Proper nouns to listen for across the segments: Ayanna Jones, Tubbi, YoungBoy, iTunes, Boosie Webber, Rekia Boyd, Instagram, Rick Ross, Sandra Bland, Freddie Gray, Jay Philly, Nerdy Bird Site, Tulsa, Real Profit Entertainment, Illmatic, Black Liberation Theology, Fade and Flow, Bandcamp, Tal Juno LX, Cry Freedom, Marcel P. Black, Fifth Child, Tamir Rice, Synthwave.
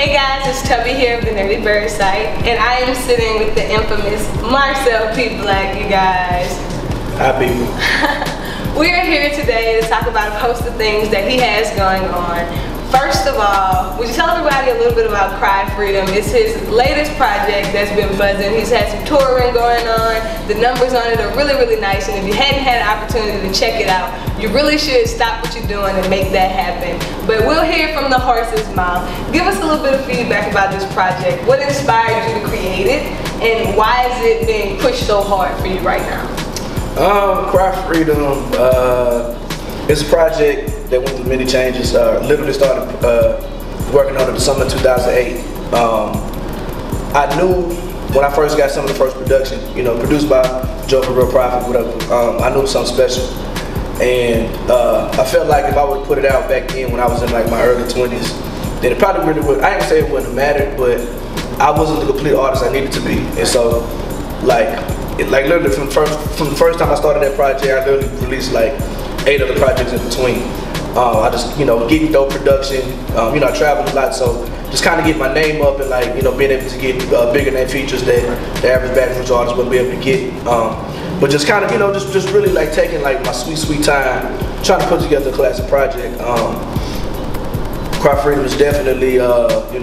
Hey guys, it's Tubbi here of the Nerdy Bird Site, and I am sitting with the infamous Marcel P. Black, you guys. We are here today to talk about a host of things that he has going on. First of all, would you tell everybody a little bit about Cry Freedom? It's his latest project that's been buzzing. He's had some touring going on. The numbers on it are really, really nice, and if you hadn't had an opportunity to check it out, you really should stop what you're doing and make that happen. But we'll hear from the horse's mouth. Give us a little bit of feedback about this project. What inspired you to create it, and why is it being pushed so hard for you right now? Cry Freedom is a project that went through many changes. Literally started working on it in the summer of 2008. I knew when I first got some of the first production, you know, produced by Joe for Real Profit, whatever, I knew it was something special. And I felt like if I would put it out back then when I was in like my early 20s, then it probably really would. I didn't say it wouldn't matter, but I wasn't the complete artist I needed to be. And so, like literally from the first time I started that project, I literally released like 8 other projects in between. I just, you know, getting dope production, you know, I traveled a lot, so just kind of get my name up and, like, you know, being able to get bigger name features that the average Baton Rouge artist wouldn't be able to get. But just kind of, you know, just really, like, taking, like, my sweet, sweet time, trying to put together a classic project. Cry Freedom is definitely, you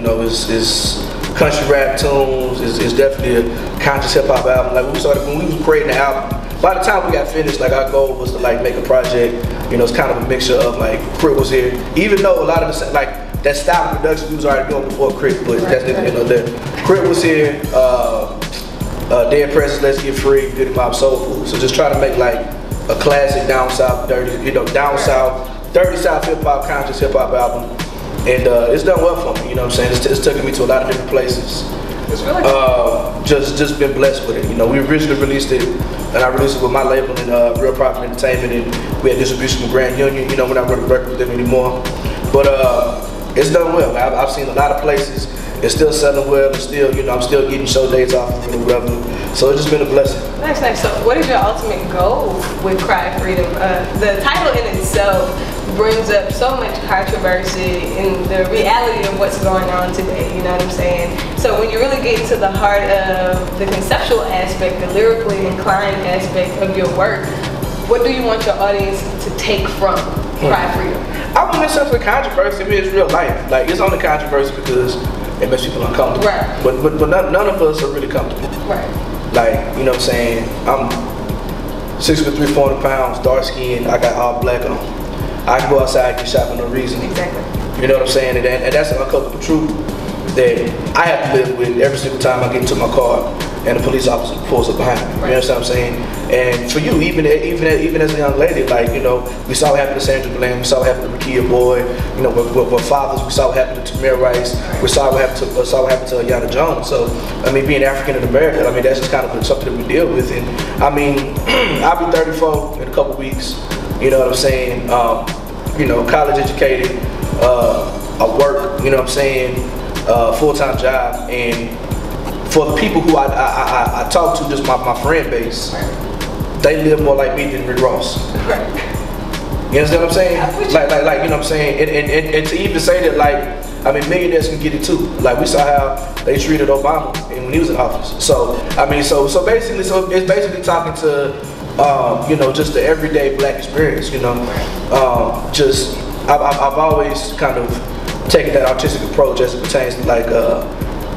know, is country rap tunes, is definitely a conscious hip-hop album. Like, when we was creating the album, by the time we got finished, like, our goal was to, like, make a project. You know, it's kind of a mixture of, like, Crit was here. Even though a lot of the, like, that style of production we was already doing before Crit, but that's the end of that. Crit was here, Dead Presence, Let's Get Free, Goody Mob Soul Food. So just try to make, like, a classic down south, dirty, you know, down south, dirty south hip-hop, conscious hip-hop album. And it's done well for me, you know what I'm saying? It's taken me to a lot of different places. It's really cool. Just been blessed with it. You know, we originally released it, and I released it with my label and Real Profit Entertainment, and we had distribution with Grand Union. You know, we're not running record with them anymore. But it's done well. I've seen a lot of places. It's still selling well. It's still, you know, I'm still getting show dates off of the revenue. So it's just been a blessing. Nice, nice. So what is your ultimate goal with Cry Freedom? The title in itself brings up so much controversy in the reality of what's going on today, you know what I'm saying? So when you really get into the heart of the conceptual aspect, the lyrically inclined aspect of your work, what do you want your audience to take from Cry Freedom? I want this stuff with controversy. I mean, it's real life. Like, it's only controversy because it makes people uncomfortable. Right. But none of us are really comfortable. Right. Like, you know what I'm saying? I'm 6'3", 400 pounds, dark skinned, I got all black on. I can go outside and get shot for no reason. Exactly. You know what I'm saying? And that's an uncomfortable truth that I have to live with every single time I get into my car and the police officer pulls up behind me. Right. You understand what I'm saying? And for you, even as a young lady, like, you know, we saw what happened to Sandra Bland, we saw what happened to Rekia Boyd, you know, we're fathers, we saw what happened to Tamir Rice, we saw what happened to Ayanna Jones. So, I mean, being African and American, I mean, that's just kind of something that we deal with. And I mean, I'll be 34 in a couple weeks. You know what I'm saying? You know, college educated, I work, you know what I'm saying, full-time job. And for the people who I talk to, just my friend base, they live more like me than Rick Ross. Right. You understand what I'm saying? Like, you know what I'm saying? And to even say that, like, I mean, millionaires can get it too. Like, we saw how they treated Obama when he was in office. So, I mean, so it's basically talking to, you know, just the everyday black experience, you know. Just, I've always kind of taken that artistic approach as it pertains to, like,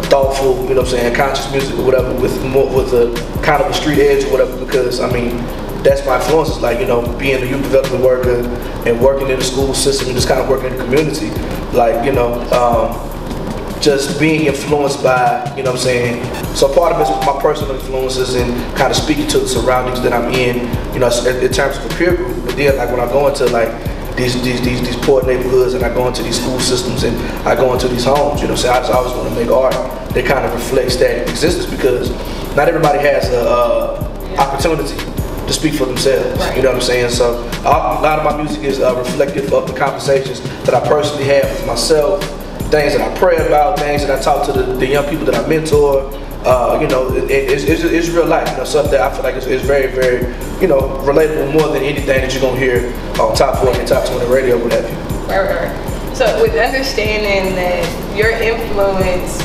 thoughtful, you know what I'm saying, conscious music or whatever, with a kind of a street edge or whatever, because, I mean, that's my influences, like, you know, being a youth development worker and working in the school system and just kind of working in the community, like, you know, just being influenced by, you know what I'm saying? So part of it is my personal influences and kind of speaking to the surroundings that I'm in, you know, in terms of a peer group. But then, like, when I go into, like, these poor neighborhoods and I go into these school systems and I go into these homes, you know, so I just always want to make art that kind of reflects that existence, because not everybody has a opportunity to speak for themselves, you know what I'm saying? So a lot of my music is reflective of the conversations that I personally have with myself, things that I pray about, things that I talk to the young people that I mentor, you know, it's real life, you know, stuff that I feel like is very, very, you know, relatable more than anything that you're going to hear on Top 40 and Top 20 radio, what have you. Right, right, right. So with understanding that your influence,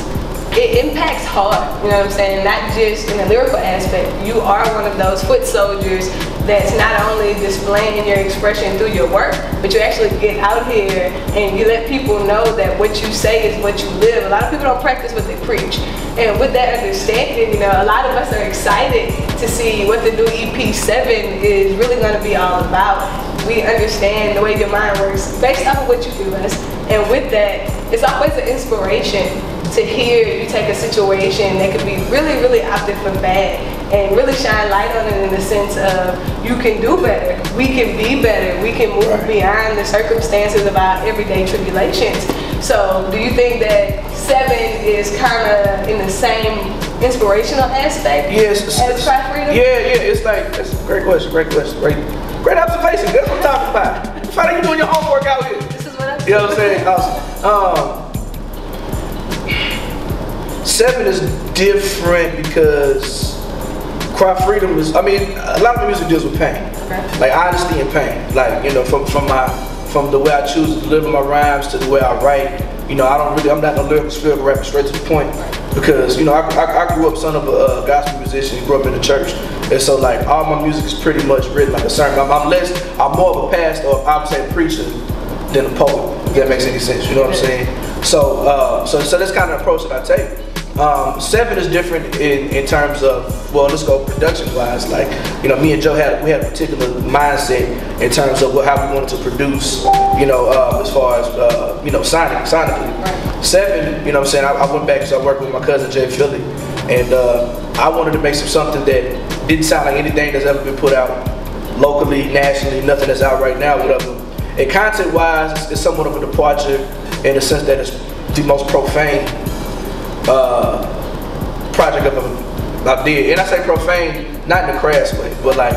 it impacts hard, you know what I'm saying? Not just in the lyrical aspect. You are one of those foot soldiers that's not only displaying your expression through your work, but you actually get out here and you let people know that what you say is what you live. A lot of people don't practice what they preach. And with that understanding, you know, a lot of us are excited to see what the new EP7 is really gonna be all about. We understand the way your mind works based off of what you do us. And with that, it's always an inspiration to hear you take a situation that could be really, really opted for bad and really shine light on it in the sense of you can do better, we can be better, we can move beyond the circumstances of our everyday tribulations. So do you think that 7 is kind of in the same inspirational aspect as Cry Freedom? Yeah, it's like, that's a great question, Great observation, that's what I'm talking about. It's how you doing your homework out here. This is what I'm saying. You know what I'm saying? Awesome. 7 is different because Cry Freedom is, I mean, a lot of the music deals with pain. Okay. Like honesty and pain. Like, you know, from the way I choose to deliver my rhymes to the way I write. You know, I'm not no lyrical spiritual rapper, straight to the point. Because, you know, I grew up son of a gospel musician, grew up in the church. And so, like, all my music is pretty much written like a sermon. I'm more of a pastor, or I would say preacher, than a poet, if that makes any sense, you know what I'm saying? So, so that's kind of the approach that I take. 7 is different in terms of, well, let's go production-wise. Like, you know, me and Joe, we had a particular mindset in terms of how we wanted to produce, you know, as far as, you know, sonically. 7, you know what I'm saying, I went back because I worked with my cousin, Jay Philly, and I wanted to make something that didn't sound like anything that's ever been put out locally, nationally, nothing that's out right now, whatever. And content-wise, it's somewhat of a departure in the sense that it's the most profane project I did. And I say profane, not in a crass way, but like,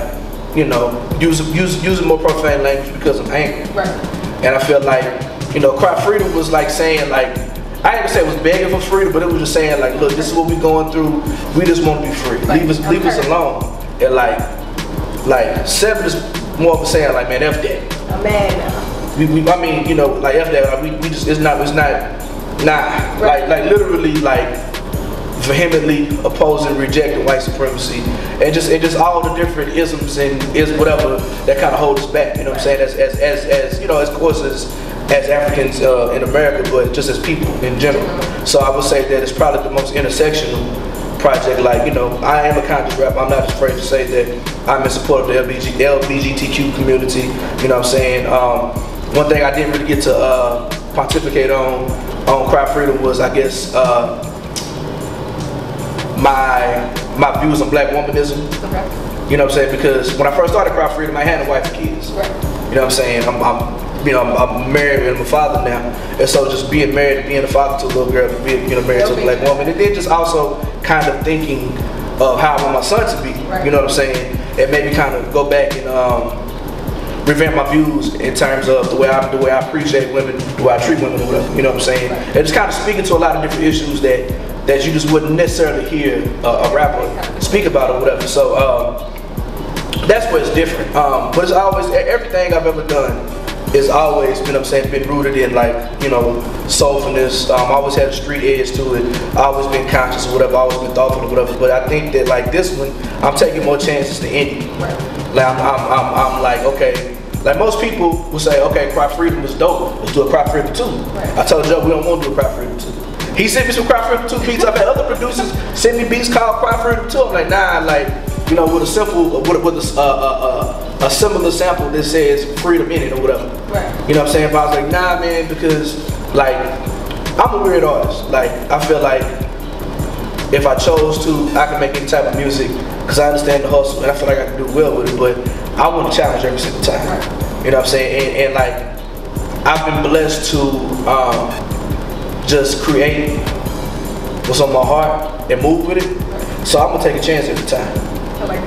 you know, using more profane language because I'm angry. Right. And I feel like, you know, Cry Freedom was like saying like, I didn't say it was begging for freedom, but it was just saying like, look, this is what we're going through. We just want to be free. Leave us alone. And like 7 is more of a saying like, man, F that. Oh, man. I mean, you know, like F that. Like, we just like literally like vehemently opposing, rejecting white supremacy, and just all the different isms and whatever that kind of hold us back. You know what I'm saying? As you know, of course as Africans in America, but just as people in general. So I would say that it's probably the most intersectional project. Like, you know, I am a conscious rapper. I'm not afraid to say that I'm in support of the LGBTQ community. You know what I'm saying? One thing I didn't really get to pontificate on Cry Freedom was, I guess, my views on black womanism. You know what I'm saying? Because when I first started Cry Freedom, I had a wife and kids. You know what I'm saying? I'm married and I'm a father now, and so just being married, being a father to a little girl, being married to a black woman, and then just also kind of thinking of how I want my son to be, you know what I'm saying, and maybe kind of go back and revamp my views in terms of the way I appreciate women, the way I treat women, or whatever, you know what I'm saying, and just kind of speaking to a lot of different issues that you just wouldn't necessarily hear a rapper speak about or whatever. So that's where it's different, but it's always, everything I've ever done, it's always been, you know what I'm saying, been rooted in like, you know, soulfulness. I always had a street edge to it. I always been conscious or whatever, I always been thoughtful or whatever. But I think that like this one, I'm taking more chances than any. Like I'm like, okay, like most people will say, okay, Cry Freedom is dope, let's do a Cry Freedom 2. I told Joe we don't want to do a Cry Freedom 2. He sent me some Cry Freedom 2 beats. I've had other producers send me beats called Cry Freedom 2. I'm like, nah, like, you know, with a simple, with a similar sample that says freedom in it or whatever. You know what I'm saying? But I was like, nah, man, because like, I'm a weird artist. Like, I feel like if I chose to, I can make any type of music because I understand the hustle and I feel like I can do well with it, but I want to challenge every single time. You know what I'm saying? And like, I've been blessed to just create what's on my heart and move with it. So I'm gonna take a chance every time.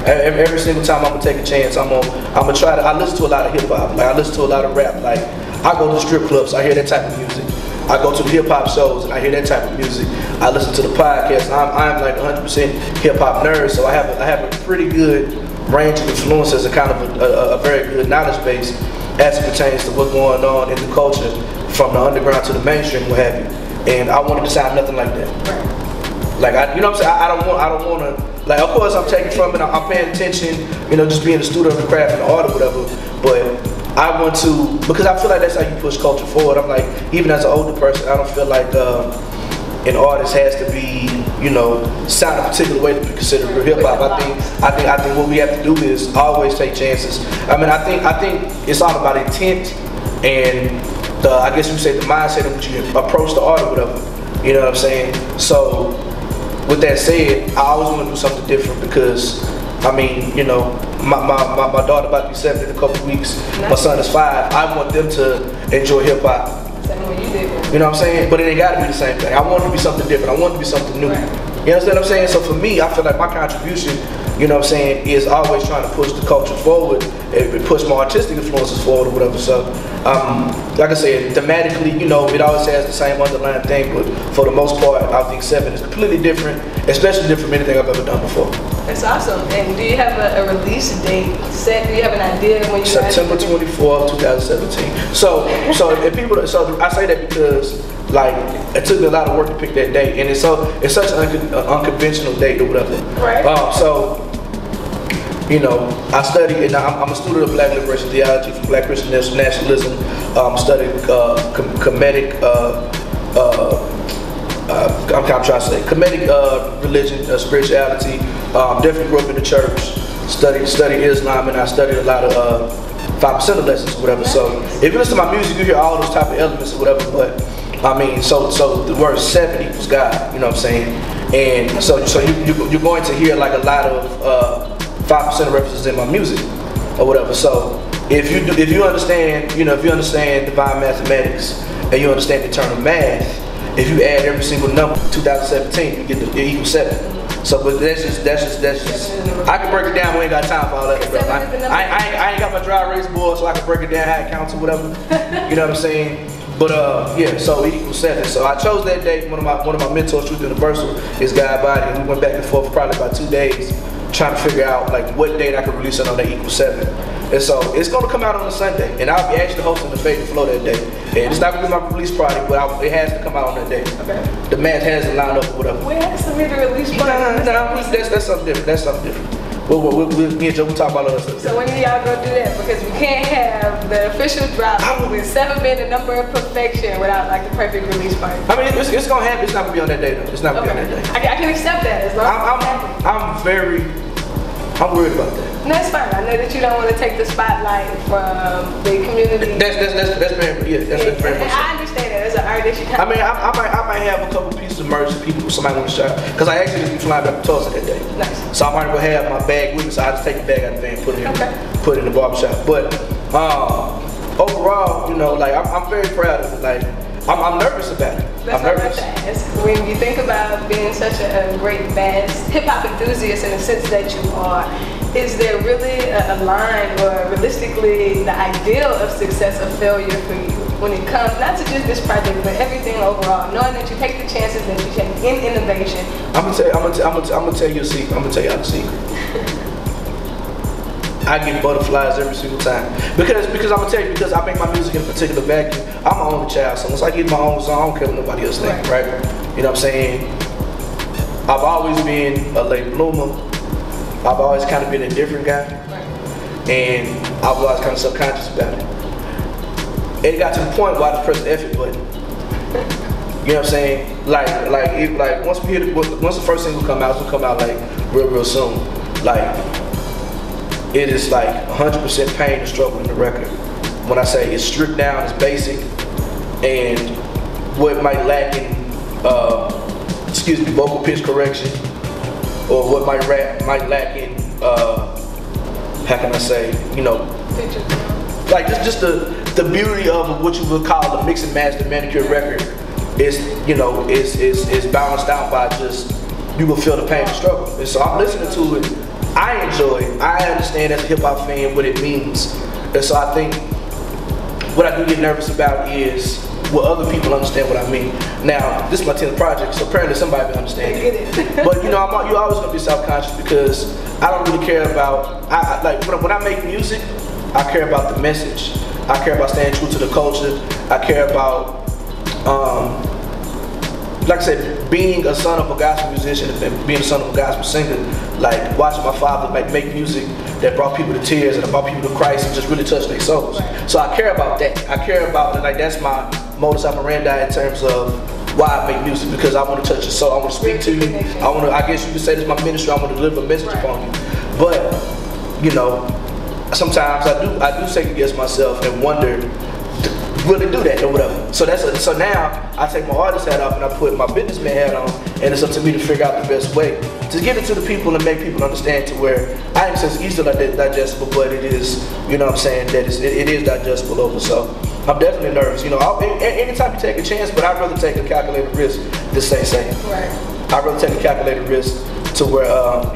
Every single time I'm gonna take a chance. I'm gonna try to. I listen to a lot of hip hop. Like I listen to a lot of rap. Like I go to strip clubs. I hear that type of music. I go to hip hop shows and I hear that type of music. I listen to the podcast. I'm like 100% hip hop nerd. So I have a pretty good range of influences and kind of a very good knowledge base as it pertains to what's going on in the culture from the underground to the mainstream, what have you. And I wanted to sound nothing like that. Like, I, you know what I'm saying? I don't want to, like, of course I'm taking from it, I'm paying attention, you know, just being a student of the craft and the art or whatever, but I want to, because I feel like that's how you push culture forward. I'm like, even as an older person, I don't feel like an artist has to be, you know, sound a particular way to be considered for hip hop. I think what we have to do is always take chances. I mean, I think it's all about intent and the, I guess you say the mindset in which you approach the art or whatever. You know what I'm saying? So with that said, I always want to do something different because, I mean, you know, my daughter about to be 7 in a couple of weeks. Nice. My son is 5. I want them to enjoy hip hop. You know what I'm saying? But it ain't gotta be the same thing. I want it to be something different. I want it to be something new. Right. You understand what I'm saying? So for me, I feel like my contribution, you know what I'm saying, is always trying to push the culture forward and push my artistic influences forward or whatever. So, like I said, thematically, you know, it always has the same underlying thing, but for the most part, I think 7 is completely different, especially different from anything I've ever done before. That's awesome. And do you have a release date set? Do you have an idea when you? September 24th, 2017. So if people, so I say that because, like, it took me a lot of work to pick that date, and it's such an unconventional date or whatever. Right. So, you know, I studied, and I'm a student of Black Liberation Theology from Black Christian Nationalism. Studied comedic, I'm trying to say comedic religion, spirituality. Definitely grew up in the church. Studied Islam, and I studied a lot of 5% lessons or whatever. So, if you listen to my music, you hear all those type of elements or whatever, but. I mean, so the word 7 equals God, you know what I'm saying? And so you're going to hear like a lot of 5% references in my music or whatever. So if you understand divine mathematics and you understand eternal math, if you add every single number to 2017, you get the equal 7. So, but that's just, I can break it down, we ain't got time for all that stuff. I ain't got my dry erase board, so I can break it down, how it counts or whatever, you know what I'm saying? But yeah, so it equals 7. So I chose that day. One of my mentors, Truth Universal, is Guy Body, and we went back and forth probably about 2 days, trying to figure out like what date I could release it on that equals 7. And so it's gonna come out on a Sunday, and I'll be actually hosting the Fade and Flow that day. And it's not gonna be my release party, but it has to come out on that day. Okay. The math hasn't lined up or whatever. We had to submit a release party. No, that's something different. That's something different. We'll talk about other stuff. So when are y'all gonna do that? Because we can't have the official drop with 7 being the number of perfection without like the perfect release party. I mean, it's gonna happen. It's not gonna be on that day though. It's not gonna be on that day. I can accept that as long as I'm worried about that. No, it's fine. I know that you don't want to take the spotlight from the community. That's very much. I understand that as an artist. You I mean, I might have a couple pieces of merch that somebody want to shop, because I actually just be flying back to Tulsa that day. Nice. So I might go have my bag with me. So I just take the bag out of the van, put it in the barbershop. But overall, you know, like I'm very proud of it. Like I'm nervous about it. That's what I'm nervous. When you think about being such a great vast hip-hop enthusiast in the sense that you are, is there really a line or realistically the ideal of success or failure for you when it comes, not to just this project, but everything overall, knowing that you take the chances that you take in innovation? I'm gonna tell you a secret. I get butterflies every single time because I'm gonna tell you, because I make my music in a particular vacuum. I'm my only child, so once I get my own song, I don't care what nobody else thinks, right? You know what I'm saying? I've always been a late bloomer. I've always kind of been a different guy, and I've always kind of subconscious about it. It got to the point where I just pressed the effort button. You know what I'm saying? Like once the first single come out, it'll come out like real soon, like. It is like 100% pain and struggle in the record. When I say it's stripped down, it's basic, and what might lack in, vocal pitch correction, or what might lack in, how can I say, you know, like just the beauty of what you would call a mix and master manicure record is, you know, is balanced out by just, you will feel the pain and struggle. And so I'm listening to it. I enjoy it. I understand as a hip hop fan what it means. And so I think what I do get nervous about is will other people understand what I mean. Now, this is my 10th project, so apparently somebody will understand it. But you know, you're always gonna be self-conscious because I don't really care about, when I make music, I care about the message. I care about staying true to the culture. I care about, like I said, being a son of a gospel musician and being a son of a gospel singer. Like watching my father make music that brought people to tears and brought people to Christ and just really touched their souls. So I care about that. I care about, and like that's my modus operandi in terms of why I make music, because I want to touch your soul. I want to speak to you. I want to, I guess you could say this is my ministry. I want to deliver a message upon you. But, you know, sometimes I do second guess myself and wonder, will it do that or whatever? So that's a, so now I take my artist hat off and I put my businessman hat on, and it's up to me to figure out the best way to give it to the people and make people understand to where I ain't saying it's easily digestible, but it is, you know what I'm saying, that it is digestible over. So I'm definitely nervous, you know. Anytime you take a chance, but I'd rather take a calculated risk than say. Right. I'd rather take a calculated risk to where I'm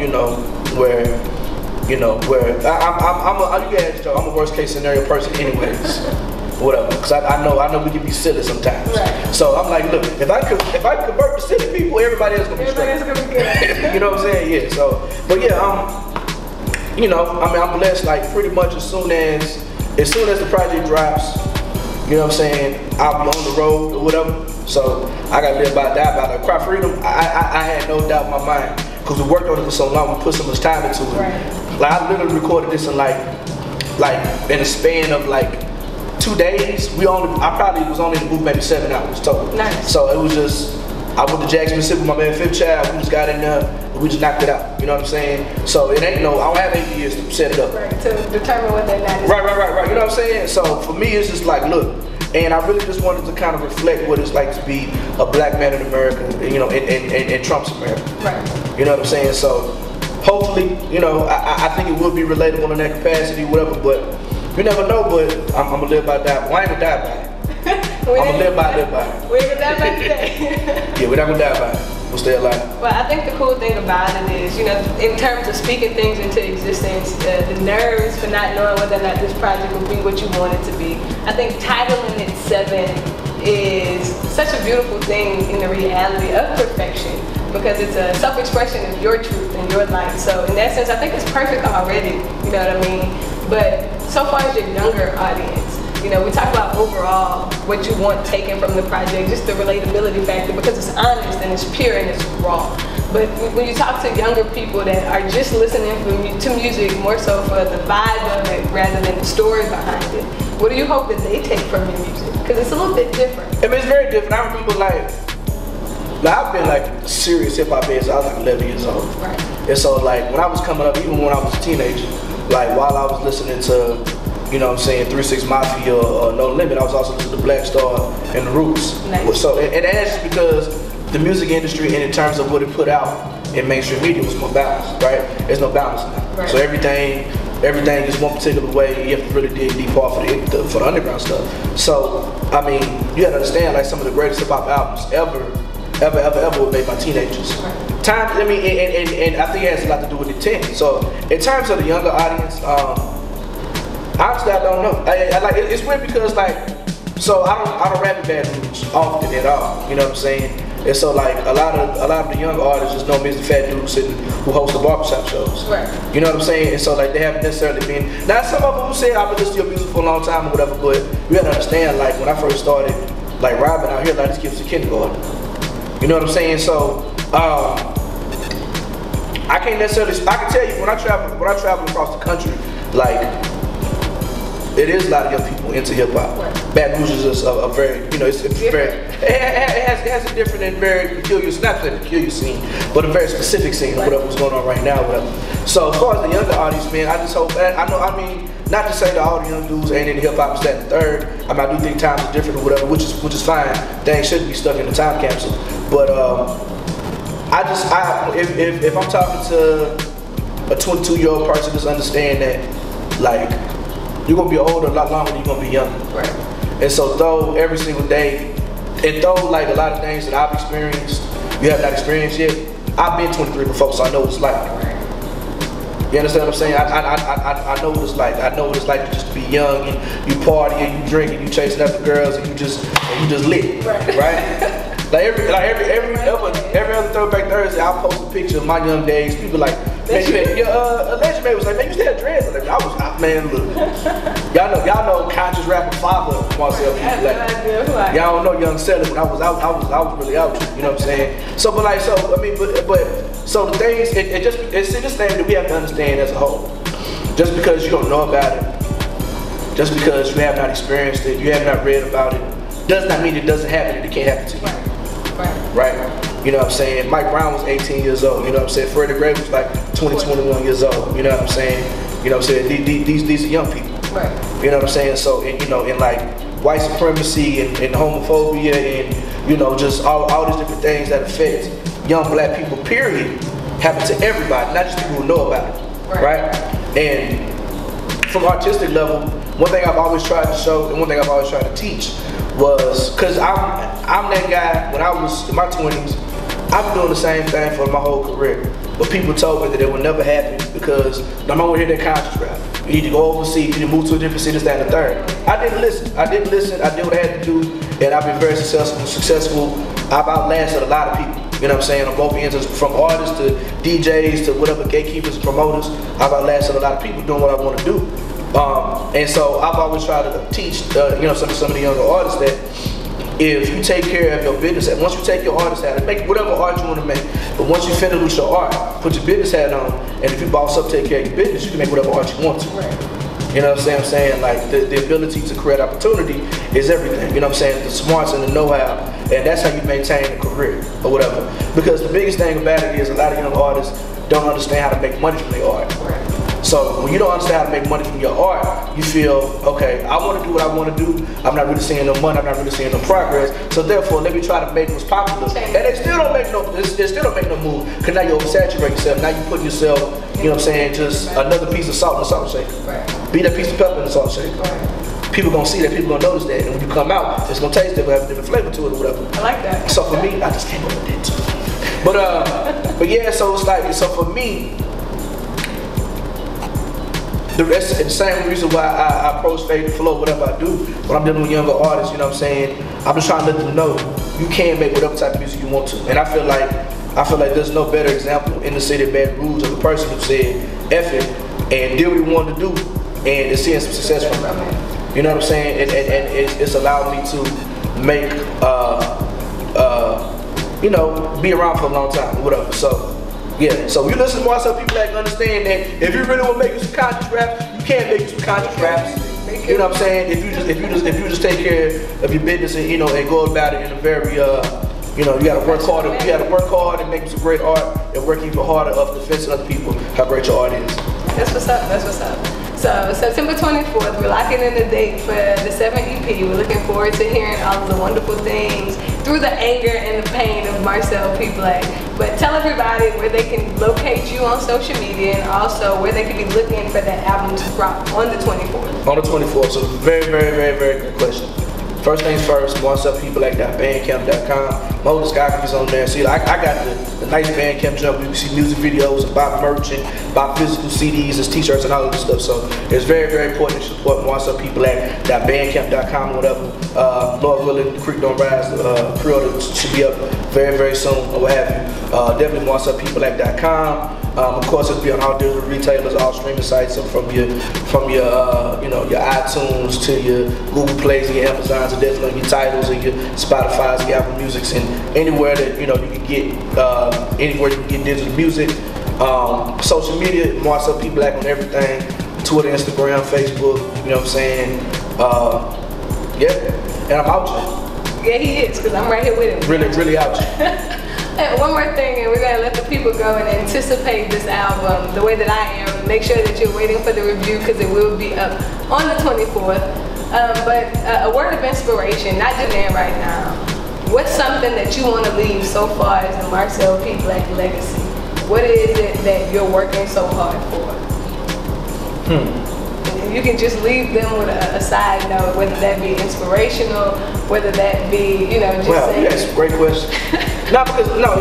a worst case scenario person anyways. Whatever, because I know we can be silly sometimes. Right. So I'm like, look, if I convert to silly people, everybody else gonna be straight. You know what I'm saying? Yeah. So, but yeah, you know, I mean, I'm blessed. Like pretty much as soon as the project drops, you know what I'm saying, I'll be on the road or whatever. So I gotta live by, die by. Like Cry Freedom, I had no doubt in my mind because we worked on it for so long, we put so much time into it. Right. Like I literally recorded this in like in a span of like 2 days. I probably was only in the booth maybe 7 hours total. Nice. So it was just, I went to Jackson, Mississippi with my man Fifth Child. We just got in there and we just knocked it out. You know what I'm saying? So it ain't no, I don't have 8 years to set it up. Right, to determine what that night is. Right. You know what I'm saying? So for me, it's just like, look, and I really just wanted to kind of reflect what it's like to be a black man in America, you know, in Trump's America. Right. You know what I'm saying? So hopefully, you know, I think it will be relatable in that capacity, whatever, but you never know, but I'm gonna live by that. Well, I ain't gonna die by it. I'm gonna live by it. We ain't gonna die by it today. Yeah, we're not gonna die by it. We'll stay alive. Well, I think the cool thing about it is, you know, in terms of speaking things into existence, the nerves for not knowing whether or not this project will be what you want it to be. I think titling it 7 is such a beautiful thing in the reality of perfection, because it's a self-expression of your truth and your life. So in that sense, I think it's perfect already, you know what I mean? But so far as your younger audience, you know, we talk about overall what you want taken from the project, just the relatability factor, because it's honest and it's pure and it's raw. But when you talk to younger people that are just listening to music more so for the vibe of it rather than the story behind it, what do you hope that they take from your music? Because it's a little bit different. I mean, it's very different. I remember like I've been like serious hip-hop head since I was like 11 years old. Right. And so like when I was coming up, even when I was a teenager, like while I was listening to, you know what I'm saying, 3 6 Mafia or No Limit, I was also listening to Black Star and The Roots. Nice. So, and that's just because the music industry, and in terms of what it put out in mainstream media, was more balanced, right? There's no balance now. Right. So everything is one particular way. You have to really dig deep for the underground stuff. So, I mean, you gotta understand, like some of the greatest hip hop albums ever were made by teenagers. Right. Time, I mean, and I think it has a lot to do with intent. So, in terms of the younger audience, honestly, I don't know. It's weird because I don't rap in Baton Rouge often at all. You know what I'm saying? And so like a lot of the young artists just know me as the fat dude sitting who hosts the barbershop shows. Right. You know what I'm saying? And so like they haven't necessarily been. Now some of them who say I've been listening to your music for a long time or whatever, but you gotta understand like when I first started like rapping out here, like these kids in kindergarten. You know what I'm saying? So, I can't necessarily, I can tell you when I travel across the country, like, it is a lot of young people into hip hop. Right. Baton Rouge is just a very, you know, it's very, it has a different and very peculiar, it's not a peculiar scene, but a very specific scene, right, whatever's going on right now, whatever. So, as far as the younger audience, man, I just hope, I know, I mean, not to say that all the young dudes ain't into hip hop, it's that and third. I mean, I do think times are different or whatever, which is fine. They shouldn't be stuck in a time capsule. But if I'm talking to a 22-year-old person, just understand that like you're gonna be older a lot longer than you're gonna be younger. Right. And so though every single day, and though like a lot of things that I've experienced, you have not experienced yet. I've been 23 before, so I know what it's like. You understand what I'm saying? I know what it's like. I know what it's like to just be young and you party and you drink and you chasing after girls and you just lit, right? Every other Throwback Thursday, I'll post a picture of my young days. People like, man, you had, your legend man was like, man, you still had dreads. Like, I was not, man, look. Y'all know conscious rapper father Marcel P. Black. Y'all don't know Young Seller, but I was really out. You know what I'm saying? So, so the things, it's this thing that we have to understand as a whole. Just because you don't know about it, just because you have not experienced it, you have not read about it, does not mean it doesn't happen and it can't happen to you. Right? You know what I'm saying? Mike Brown was 18 years old, you know what I'm saying? Freddie Gray was like 20, 21 years old, you know what I'm saying? You know what I'm saying? These are young people. Right. You know what I'm saying? So, and, you know, and like white supremacy and homophobia and, you know, just all these different things that affect young black people, period, happen to everybody, not just people who know about it, right? And from an artistic level, one thing I've always tried to show and one thing I've always tried to teach was, cause I'm that guy, when I was in my 20s, I've been doing the same thing for my whole career. But people told me that it would never happen because no one would hear that conscious rap. You need to go overseas, you need to move to a different city, that and the third. I didn't listen, I did what I had to do, and I've been very successful. I've outlasted a lot of people. You know what I'm saying? On both ends, from artists to DJs to whatever, gatekeepers and promoters, I've outlasted a lot of people doing what I want to do. And so I've always tried to teach, you know, some of the younger artists that, if you take care of your business, once you take your artist hat, make whatever art you want to make, but once you finish with your art, put your business hat on, and if you boss up, take care of your business, you can make whatever art you want to. Right. You know what I'm saying? Like, the ability to create opportunity is everything. You know what I'm saying? The smarts and the know-how, and that's how you maintain a career or whatever. Because the biggest thing about it is a lot of young artists don't understand how to make money from their art. Right. So when you don't understand how to make money from your art, you feel, okay, I want to do what I want to do. I'm not really seeing no money. I'm not really seeing no progress. So therefore, let me try to make what's popular. And they still don't make no move. Because now you oversaturate yourself. Now you're putting yourself, you know what I'm saying, just another piece of salt in the salt shaker. Right. Be that piece of pepper in the salt shaker. Right. People going to see that. People going to notice that. And when you come out, it's going to taste different, have a different flavor to it or whatever. I like that. So for me, I just came up with that too. But yeah, so it's like, so for me, the same reason why I approach Fade and Flow, whatever I do, when I'm dealing with younger artists, you know what I'm saying? I'm just trying to let them know you can make whatever type of music you want to. And I feel like there's no better example in the city of Baton Rouge of a person who said, F it, and did what he wanted to do, and is seeing some success from it. You know what I'm saying? And it's allowed me to make, you know, be around for a long time, whatever. So. Yeah, so you listen to myself, people that understand that if you really want to make some conscious raps, you can make some conscious raps. You know what I'm saying? If you just take care of your business and, you know, and go about it in a very you know, you gotta work hard and make some great art and work even harder up to convince other people how great your art is. That's what's up, that's what's up. So September 24th, we're locking in the date for the 7th EP. We're looking forward to hearing all of the wonderful things through the anger and the pain of Marcel P. Black. But tell everybody where they can locate you on social media and also where they can be looking for that album to drop on the 24th. On the 24th, so very, very, very, very good question. First things first, WhatsUpPeople.bandcamp.com. My oldest guy is on there. See, I got the nice Bandcamp jump. You can see music videos, buy merch, and buy physical CDs, and t-shirts, and all of this stuff. So it's very, very important to support WhatsUpPeople.bandcamp.com or whatever. Lord willing, the creek don't rise. Pre-order should be up very, very soon or what have you. Definitely WhatsUpPeople.com. Of course, it'll be on all different retailers, all streaming sites, so from your you know, your iTunes to your Google Plays and your Amazons, and definitely on your Tidals and your Spotify's, and your Apple Musics, and anywhere that you know you can get anywhere you can get digital music. Social media, Marcel P. Black on everything: Twitter, Instagram, Facebook. You know what I'm saying? Yeah, and I'm out here. Yeah, he is, cause I'm right here with him. Really, really out here. And one more thing, and we're going to let the people go and anticipate this album the way that I am. Make sure that you're waiting for the review because it will be up on the 24th. But a word of inspiration, not just in right now. What's something that you want to leave so far as the Marcel P. Black legacy? What is it that you're working so hard for? If you can just leave them with a side note, whether that be inspirational, whether that be, you know, just saying. Well, that's a great question.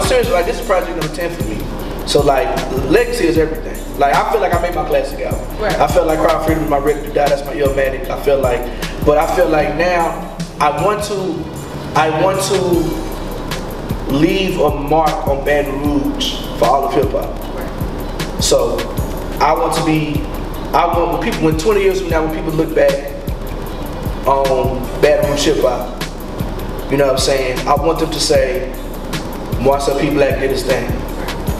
Seriously, like, this is project number 10 for me. So, like, legacy is everything. Like, I feel like I made my classic album. Right. I feel like Cry Freedom is my record to die. That's my illmatic. I feel like now I want to leave a mark on Baton Rouge for all of hip hop. So I want to be, when 20 years from now, when people look back on Baton Rouge hip hop, you know what I'm saying? I want them to say, Marcel P. Black did his thing.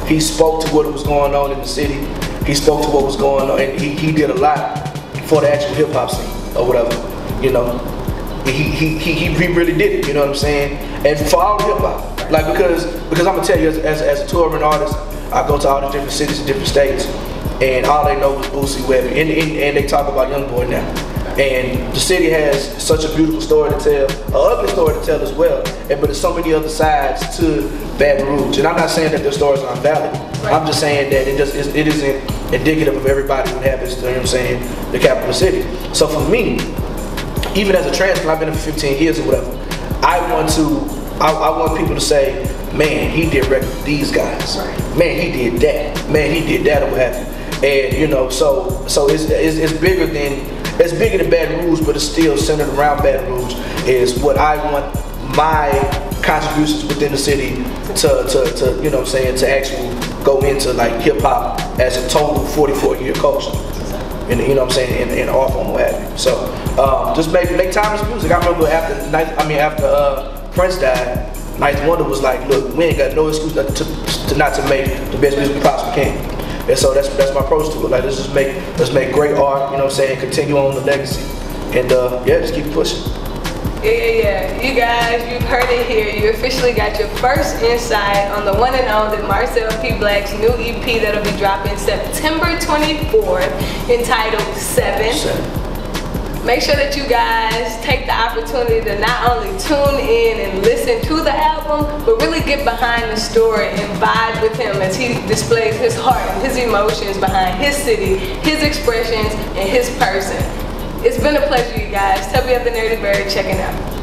He spoke to what was going on in the city. He spoke to what was going on, and he did a lot for the actual hip hop scene or whatever, you know? He really did it, you know what I'm saying? And for all hip hop, like because I'm gonna tell you, as a touring artist, I go to all the different cities and different states, and all they know is Boosie Webber, and they talk about YoungBoy now. And the city has such a beautiful story to tell, an ugly story to tell as well, and but there's so many other sides to Baton Rouge. And I'm not saying that their stories aren't valid. Right. I'm just saying that it isn't indicative of everybody who happens to, you know what I'm saying, the capital city. So for me, even as a transplant, I've been here for 15 years or whatever, I want people to say, man, he did record with these guys. Right. Man, he did that. Man, he did that or what have you. And you know, so it's bigger than, it's bigger than Baton Rouge, but it's still centered around Baton Rouge, is what I want my contributions within the city to you know what I'm saying, to actually go into like hip hop as a total 44-year culture. And you know what I'm saying, and off on what have you. So just make time for music. I remember after Prince died, 9th Wonder was like, look, we ain't got no excuse not to make the best music we possibly can. And so that's my approach to it. Like, let's make great art, you know what I'm saying, continue on the legacy. And yeah, just keep pushing. Yeah. You guys, you've heard it here. You officially got your first insight on the one and only Marcel P. Black's new EP that'll be dropping September 24th, entitled 7. Make sure that you guys take the opportunity to not only tune in and listen to the album, but really get behind the story and vibe with him as he displays his heart and his emotions behind his city, his expressions, and his person. It's been a pleasure, you guys. Tubbi of the Nerdy Bird checking out.